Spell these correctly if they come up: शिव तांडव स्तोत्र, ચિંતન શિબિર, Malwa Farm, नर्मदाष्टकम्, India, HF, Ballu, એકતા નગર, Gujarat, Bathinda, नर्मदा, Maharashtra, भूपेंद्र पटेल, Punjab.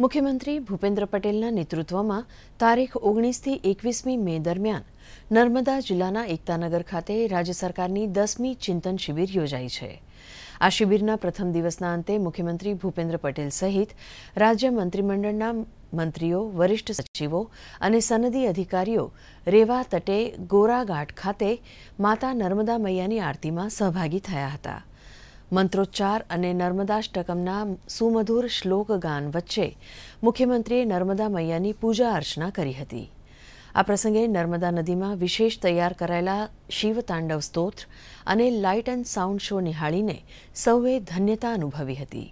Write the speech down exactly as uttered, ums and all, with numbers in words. मुख्यमंत्री भूपेंद्र पटेल नेतृत्व में तारीख ओगनीस थी एकवीसमी मे दरमियान नर्मदा जिला एकतानगर खाते राज्य सरकार की दसमी चिंतन शिबिर योजाई है। आ शिबिरना प्रथम दिवसना अंते मुख्यमंत्री भूपेंद्र पटेल सहित राज्य मंत्रिमंडळना मंत्रीओ, वरिष्ठ सचिवों और सनदी अधिकारीओ रेवा तटे गोराघाट खाते माता नर्मदा मैयानी आरती में सहभागी थया हता। मंत्रोच्चार अने नर्मदाष्टकम्ना सुमधुर श्लोक गान वच्चे मुख्यमंत्रीए नर्मदा मैयानी पूजा अर्चना करी हती। आ प्रसंगे नर्मदा नदी में विशेष तैयार करायेला शिव तांडव स्तोत्र अने लाइट एंड साउंड शो निहाळीने सौए धन्यता अनुभवी हती।